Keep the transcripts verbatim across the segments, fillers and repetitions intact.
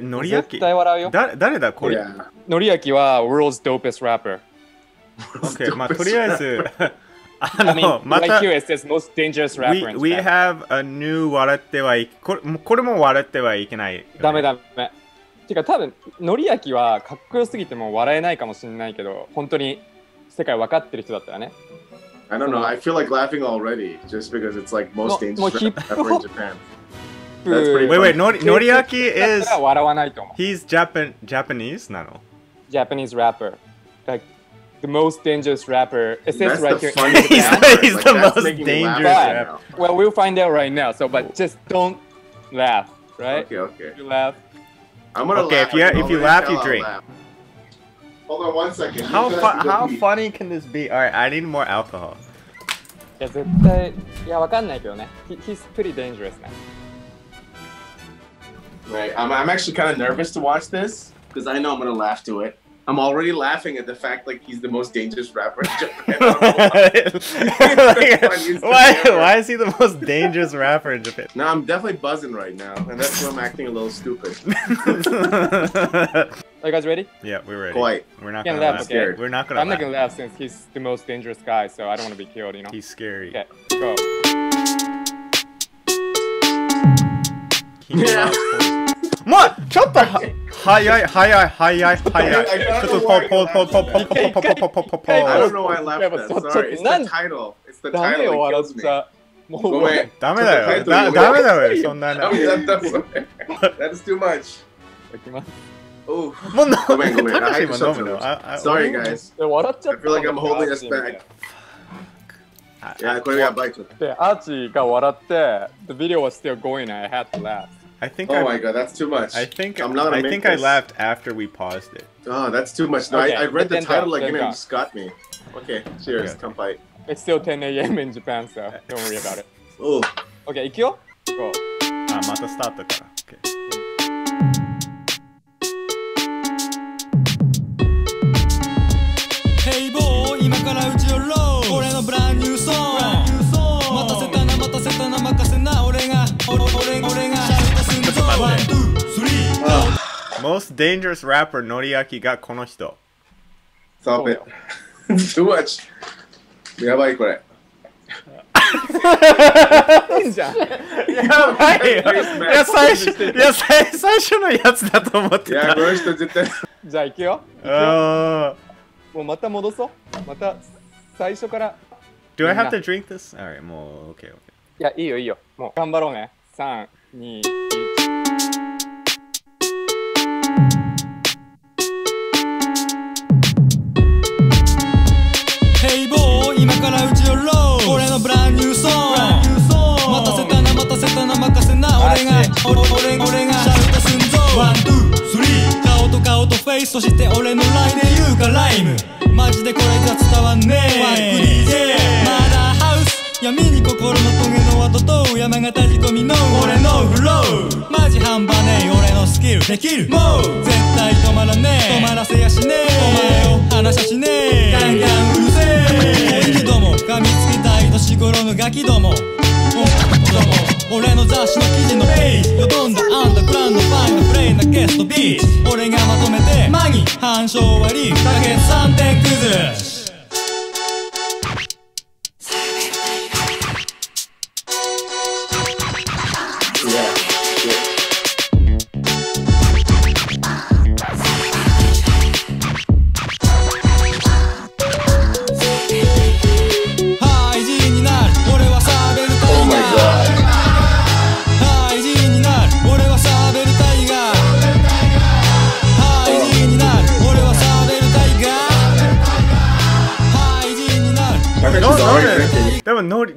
Noriaki? Who isこれ? Yeah. Noriaki is world's dopest rapper. Okay, well, at least... I mean, like here it says most dangerous rapper. We, we have a new 笑ってはいけない。これも笑ってはいけないよね。ダメダメ。てか多分のりあきはかっこよすぎても笑えないかもしれないけど、本当に世界わかってる人だったらね。I don't know. I feel like laughing already just because it's like most dangerous rapper in Japan. That's pretty. Wait, wait. Noriaki is he's Japan Japanese なの? Japanese rapper. Like the most dangerous rapper. It says right here. He's the, he's like, the most dangerous rapper. Well, we'll find out right now. So, but just don't laugh, right? Okay, okay. If you laugh. I'm gonna okay, laugh. Okay, if you, if you laugh, you drink. Laugh. Hold on one second. How fu how funny can this be? All right, I need more alcohol. Yeah, he, he's pretty dangerous, man. Right, I'm, I'm actually kind of nervous to watch this because I know I'm gonna laugh to it. I'm already laughing at the fact like he's the most dangerous rapper in Japan. Like, why, why is he the most dangerous rapper in Japan? No, I'm definitely buzzing right now, and that's why I'm acting a little stupid. Are you guys ready? Yeah, we're ready. Quite. We're not gonna laugh. Scared. We're not gonna. I'm laugh. not gonna laugh since he's the most dangerous guy, so I don't want to be killed. You know. He's scary. Okay, go. Yeah. What? Shut the. Hi, hi, hi, hi, I don't know why I laughed at that. Sorry, it's the title. It's the title that kills me. Go away. That's too much. Sorry, guys. I feel like I'm holding us back. Yeah, I couldn't get biked with it. Archie got laughed at. The video was still going and I had to laugh. I think oh I'm, my god, that's too much. I think I'm not I think this. I laughed after we paused it. Oh, that's too much. No, okay, I, I read the title like and it just got me. Okay, cheers, okay. Come fight. It's still ten A M in Japan, so don't worry about it. Oh. Okay, ikyo? Go. Ah, mata start da kara. Okay. Hey boy, ima kara uchiyorou. Ore no brand new song. Brand new song. Mataseta na, mataseta na, makase na, ore ga, ore ga, ore ga. One, two, three, uh, most dangerous rapper Noriaki got kono hito. Stop it. Too much. Yabai kore. Yabai. Yeah, saishu, yeah, saishu no yatsu da to omotte ta. Yeah, kono hito zettai. Ja, ikuyo. Ah. Mo mata modoso. Mata saishu kara. Do I have to drink this? All right, mo okay, okay. Yeah, iiyo, iiyo. Mo ganbarou ne. three, two, one. Hey,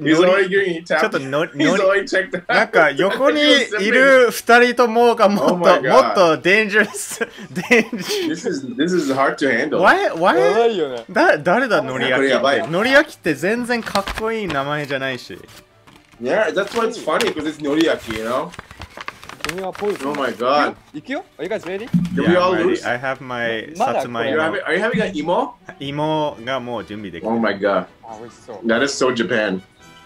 He's already getting he tapped. He's already checked out. なんか横にいる二人ともがもっともっと dangerous dangerous. This is this is hard to handle. Why why? だ誰だのりあき？のりあきって全然かっこいい名前じゃないし。Yeah, that's why it's funny because it's Noriaki, you know. Oh my god. Ikyo? Are you guys ready? Yeah, we all lose? I have my satsumai. Are you having an imo? Imo がもう準備できた。Oh my god. That is so Japan.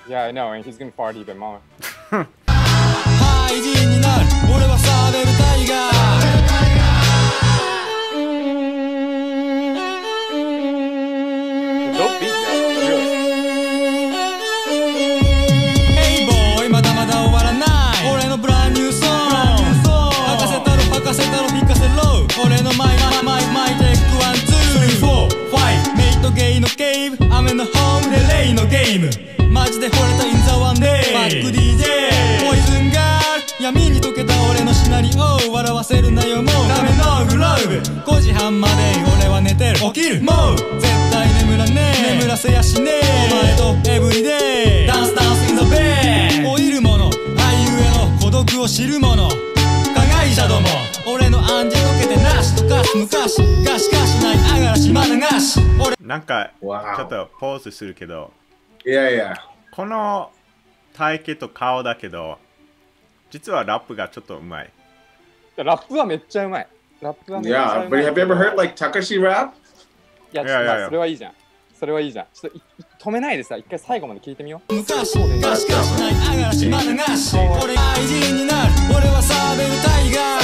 Yeah, I know, and he's gonna party even more. 愛のゲームマジで惚れたインザワンデーバック ディージェー ポイズンガール闇に溶けた俺のシナリオを笑わせるなよもうダメのグローブごじはんまで俺は寝てる起きるもう絶対眠らねえ眠らせやしねえお前とエブリデイダンスダンスインザベー老いる者愛ゆえの孤独を知る者加害者ども俺の暗示溶けてなしとかす昔がしかしないあがらしま流し俺なんかちょっとポーズするけどいやいやこの体型と顔だけど実はラップがちょっとうまいラップはめっちゃうまいラップはめっちゃうまい Yeah, but have you ever heard like Takashi rap? いや、それはいいじゃんそれはいいじゃんちょっと止めないでさ一回最後まで聞いてみよう昔がしかしないあがらしま流し俺が愛人になる俺はサーベルタイガー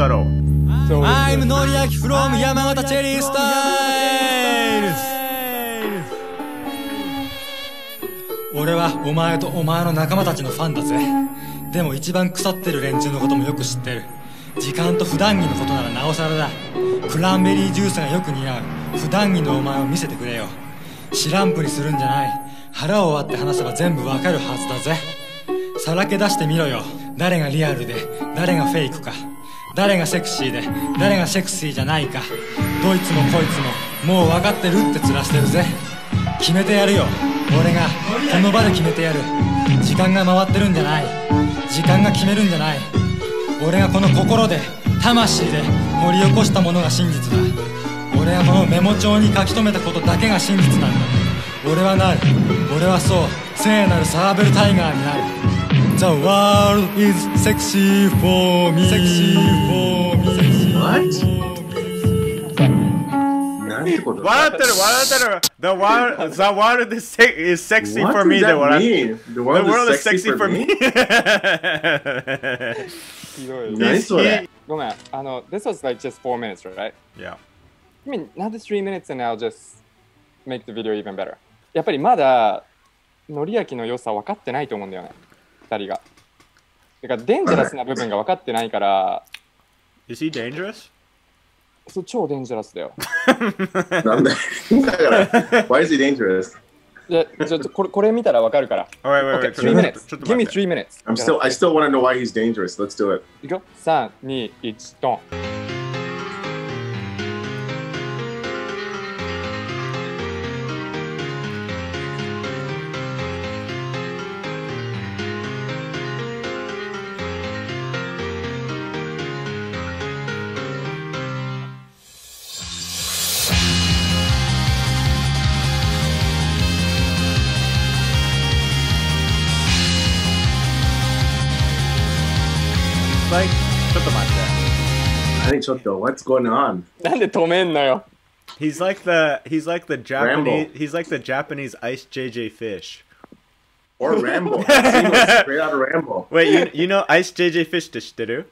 I'm Noriaki from Yamagata Cherry Styles 俺はお前とお前の仲間たちのファンだぜでも一番腐ってる連中のこともよく知ってる時間と普段着のことならなおさらだクランベリージュースがよく似合う普段着のお前を見せてくれよ知らんぷりするんじゃない腹を割って話せば全部わかるはずだぜさらけ出してみろよ誰がリアルで誰がフェイクか誰がセクシーで誰がセクシーじゃないかどいつもこいつももう分かってるって面してるぜ決めてやるよ俺がこの場で決めてやる時間が回ってるんじゃない時間が決めるんじゃない俺がこの心で魂で掘り起こしたものが真実だ俺はこのメモ帳に書き留めたことだけが真実なんだ俺はなる俺はそう聖なるサーベルタイガーになるThe world is sexy for me. Sexy for me. What? What? What? The world, the world is, se is sexy what for me. That the, mean? the world, the world is, sexy is sexy for me. Nice one. Gomen, I know this was like just four minutes, right? Yeah. I mean, another three minutes, and I'll just make the video even better. やっぱりまだNoriakiの良さ分かってないと思うんだよね。二人が。だからデンジャラスな部分が分かってないから。Is he dangerous? そう超デンジャラスだよ。なんで？だから。Why is he dangerous? で、ちょっとこれこれ見たら分かるから。Okay, three minutes. Give me three minutes. I'm still, I still want to know why he's dangerous. Let's do it. いくよ。三、二、一、ドン。Like, ちょっと待って。何ちょっと What's going on? なんで止めんのよ。He's like the he's like the Japanese、Rambo. he's like the Japanese Ice J J Fish. Or Rambo. Straight out of Rambo. Wait, you you know Ice J J Fish って知ってる？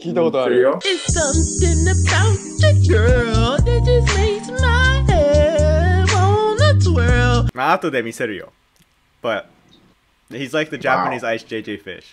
聞いたことあるよ。It's something about the girl that just makes my head wanna twirl. まあ後で見せるよ。But he's like the Japanese、wow. Ice J J Fish.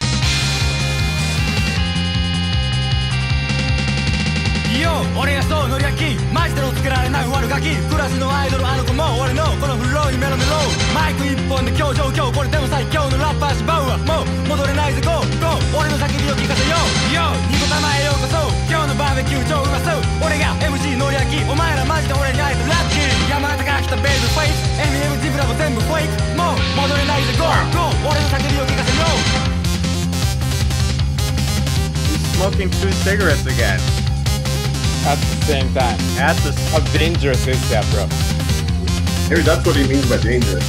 俺がそうノリアキマジでのつけられない悪ガキクラスのアイドルあの子も俺のこのフローにメロメロマイク一本で今日状況これでも最強のラッパーシバウはもう戻れないぜ GO GO 俺の叫びを聞かせようよニコ玉へようこそ今日のバーベキュー超うまそう俺が エムジー ノリアキお前らマジで俺に会えてラッキー山形から来たベルズフェイス エムエム ジブラも全部フェイクもう戻れないぜ GO GO 俺の叫びを聞かせよう Smoking two cigarettes again At the same time. At the How dangerous is that, bro? Maybe that's what he means by dangerous.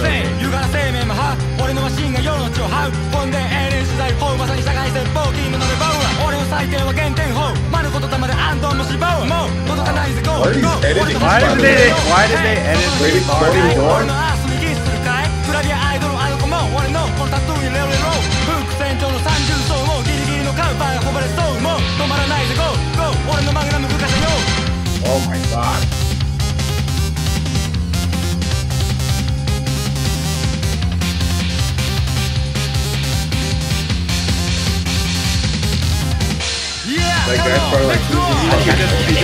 So, you gotta say, man, my heart. One's machine is your own. How? One day, alien society form. Exactly, society form. Team number one. One's highest is one hundred ten. Maruko to Tamada and Don Mushibawa. No, no, no, no, no. Why did they edit? Why did they edit? Why did they edit? Why did they edit?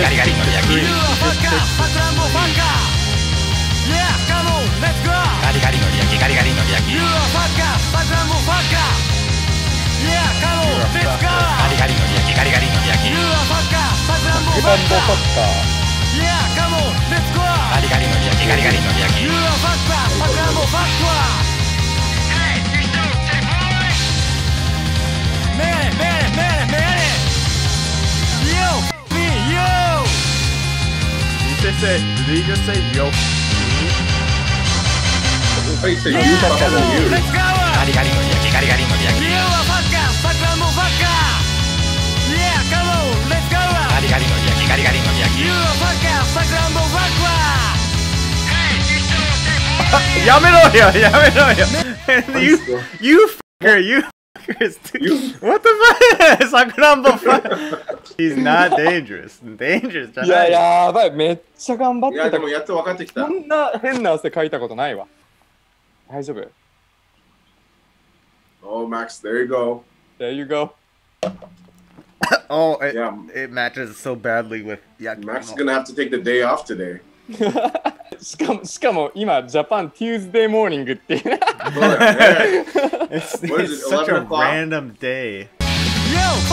ガリガリNoriaki. Yeah, come on, let's go. ガリガリNoriaki, ガリガリNoriaki. You are fucker, Fatrambo fucker. Yeah, come on, let's go. ガリガリNoriaki, ガリガリNoriaki. You are fucker, Fatrambo fucker. Yeah, come on, let's go. ガリガリNoriaki, ガリガリNoriaki. You are fucker, Fatrambo fucker.Did he just say yo? Wait, so you fuck up on you. Let's go! Garigari Noriaki, Garigari Noriaki. You are fucker, Fatrambo fucker. Yeah, come on, let's go! Garigari Noriaki, Garigari Noriaki. You are fucker, Fatrambo fucker. Ya me lo yo, ya me lo yo. You, you fucker, you fuckers. What the fuck? Fatrambo fucker.He's not dangerous. Dangerous じゃない。いややばい、めっちゃ頑張ってた。いやでもやっと分かってきた。こんな変な汗かいたことないわ。大丈夫。Oh, Max, there you go. There you go. Oh, it, yeah. It matches so badly with. Yeah, Max is gonna have to take the day off today. しかもしかも今ジャパン Tuesday morning って。It's such a random day. Yo.After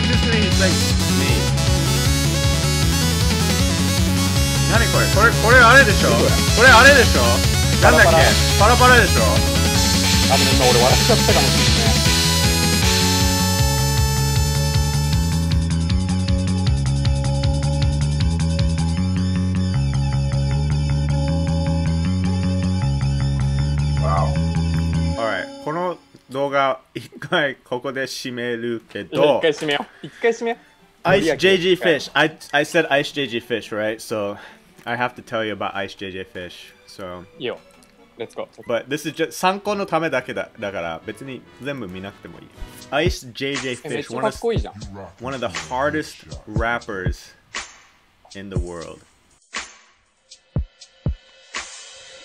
just saying it's like me. What is this? This is a thing. This is a thing. What is it? It's a parapara. It's a parapara. I was laughing.動画一回ここで締めるけど。一回締めよう。一回締めよう。Ice ジェイジェイ Fish. I I said Ice ジェイジェイ Fish, right? So I have to tell you about Ice ジェイジェイ Fish. So. Yo, let's go. But this is just 参考のためだけだだから別に全部見なくてもいい。Ice ジェイジェイ Fish, one of one of the hardest rappers in the world.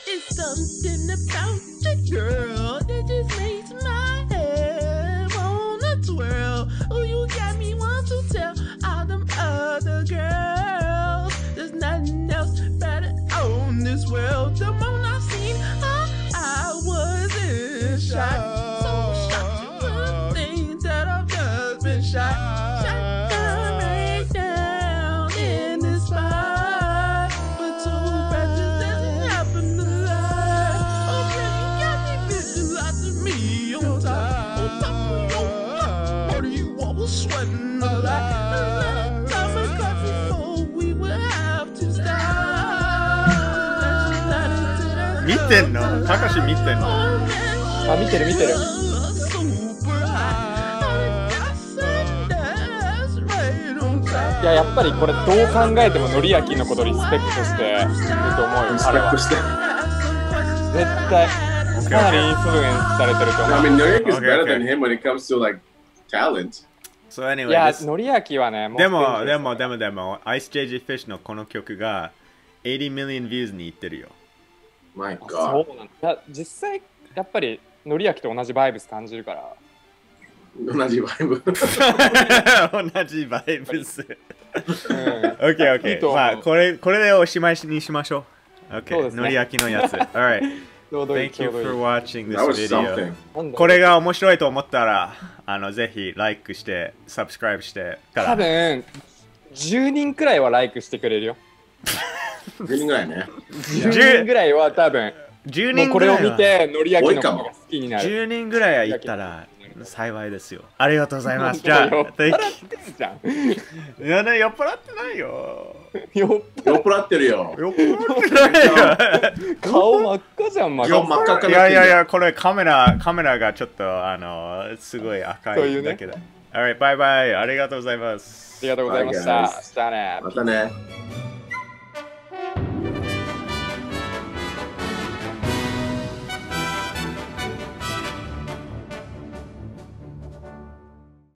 There's something about the girl that just makes my head wanna twirl. Oh, you got me want to tell all them other girls there's nothing else better on this world. The moment I've seen her, I was in shock. So shocked you wouldn't think that I've just been shot. Shot down right down in this spot.Sweating a lot, time I got before we would have to stop. 見てんの？タカシ見てんの？あ、見てる見てる。いや、やっぱりこれどう考えてもノリアキのことリスペクトしてると思うよ。リスペクトして。絶対かなりインフルエンスされてると思う。I mean, Noriaki is better than him when it comes to like talent.So anyway, いや、ノリアキはね、でもでもでもでも、Ice ジェイジェイ Fish のこの曲がeighty million views にいってるよ。My God。そうなんだ。実際やっぱりノリアキと同じバイブス感じるから。同じバイブ。同じバイブス。Okay, okay。まあこれこれでおしまいにしましょう。Okay。ノリアキのやつ。Alright。Thank you for watching this video. これが面白いと思ったら、あのぜひライクして、サブスクライブしてから。多分じゅうにんくらいはライクしてくれるよ。じゅうにんくらいね。じゅうにんくらいは多分。じゅうにんこれを見てノリアキのことが好きになる。じゅうにんくらいは言ったら幸いですよ。ありがとうございます。じゃあ、酔っ払ってるじゃん。いやね、酔っ払ってないよ。酔っ払ってるよ。酔っ払ってないよ。顔真っ赤じゃん、真っ赤。いやいやいや、これカメラ、カメラがちょっと、あの、すごい赤いだけだ。Alright、バイバイ。ありがとうございます。ありがとうございました。またね。またね。